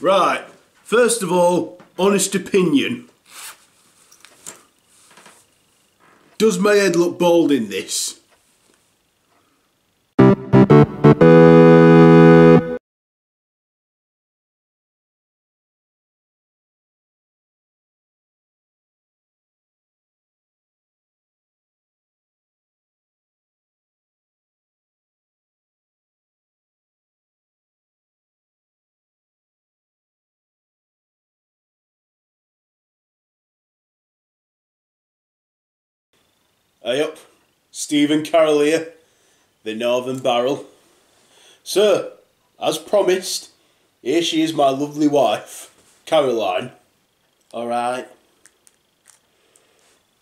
Right, first of all, honest opinion. Does my head look bald in this? Hey up, Steven and Carol here, the Northern Barrel. So, as promised, here she is, my lovely wife, Caroline. Alright.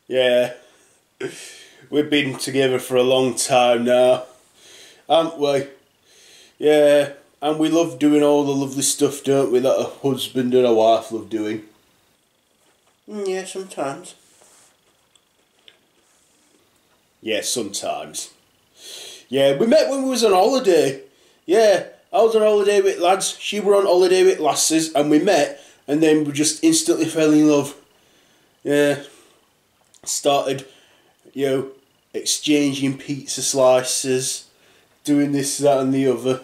Yeah, we've been together for a long time now, haven't we? Yeah, and we love doing all the lovely stuff, don't we, that a husband and a wife love doing. Yeah, sometimes. Yeah, sometimes. Yeah, we met when we was on holiday. Yeah, I was on holiday with lads, she were on holiday with lasses, and we met, and then we just instantly fell in love. Yeah, started, you know, exchanging pizza slices, doing this, that and the other.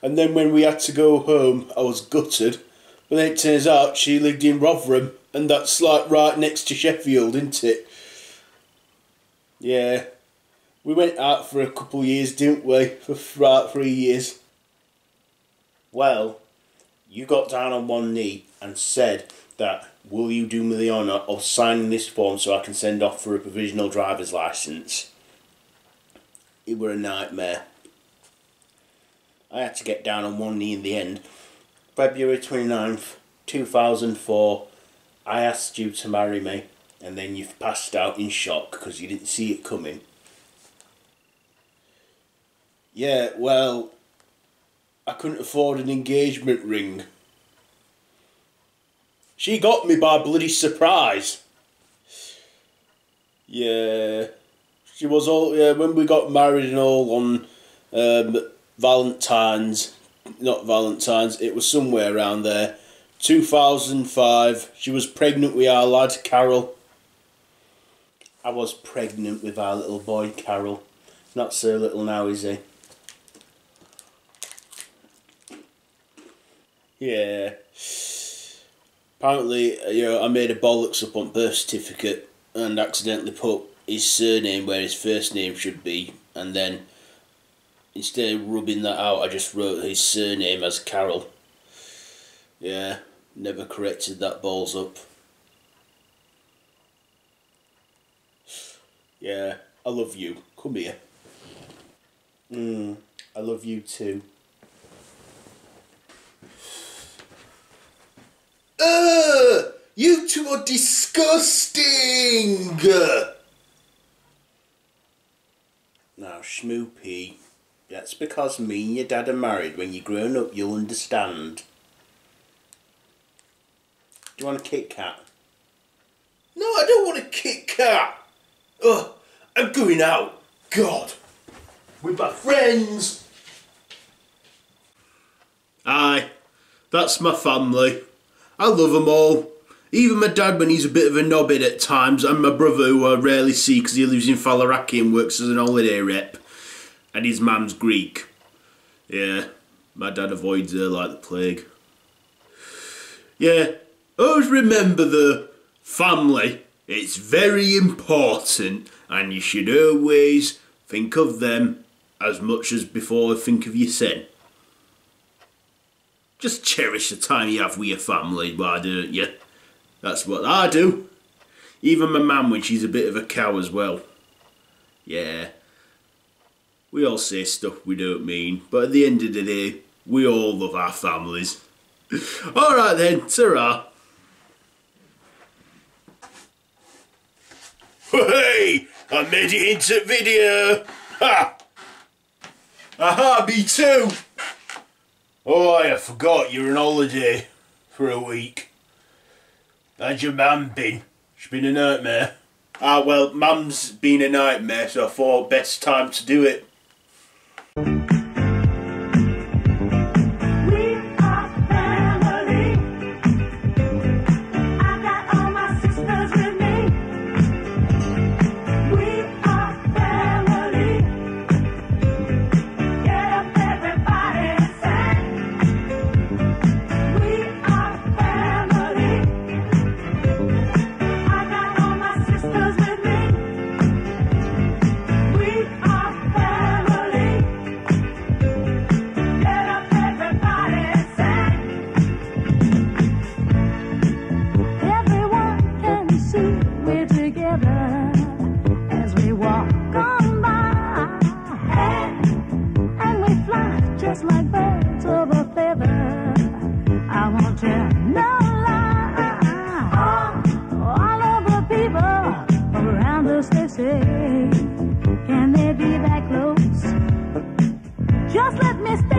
And then when we had to go home, I was gutted, but then it turns out she lived in Rotherham, and that's like right next to Sheffield, isn't it? Yeah, we went out for a couple of years, didn't we? For about 3 years. Well, you got down on one knee and said that, will you do me the honour of signing this form so I can send off for a provisional driver's licence? It were a nightmare. I had to get down on one knee in the end. February 29th, 2004, I asked you to marry me. And then you've passed out in shock because you didn't see it coming. Yeah, well, I couldn't afford an engagement ring. She got me by bloody surprise. Yeah, she was all, yeah, when we got married and all on not Valentine's, it was somewhere around there. 2005, she was pregnant with our lad, Carol. I was pregnant with our little boy, Carol. Not so little now, is he? Yeah. Apparently, you know, I made a bollocks up on birth certificate and accidentally put his surname where his first name should be. And then, instead of rubbing that out, I just wrote his surname as Carol. Yeah, never corrected that balls up. Yeah, I love you. Come here. I love you too. You two are disgusting! Now, Schmoopy, that's because me and your dad are married. When you're grown up, you'll understand. Do you want a Kit Kat? No, I don't want a Kit Kat! Ugh, I'm going out, God, with my friends. Aye, that's my family. I love them all. Even my dad when he's a bit of a knobhead at times, and my brother who I rarely see because he lives in Falaraki and works as an holiday rep. And his mum's Greek. Yeah, my dad avoids her like the plague. Yeah, always remember the family. It's very important, and you should always think of them as much as before think of yourself. Just cherish the time you have with your family, why don't you? That's what I do. Even my mum when she's a bit of a cow as well. Yeah, we all say stuff we don't mean, but at the end of the day, we all love our families. Alright then, ta-ra. Hey, I made it into video! Ha! Aha, me too! Oh, I forgot you're on holiday for a week. How's your mum been? She's been a nightmare. Ah, well, mum's been a nightmare, so I thought best time to do it. just like birds of a feather. I want you to know all of the people around us, they say, can they be that close? Just let me stay.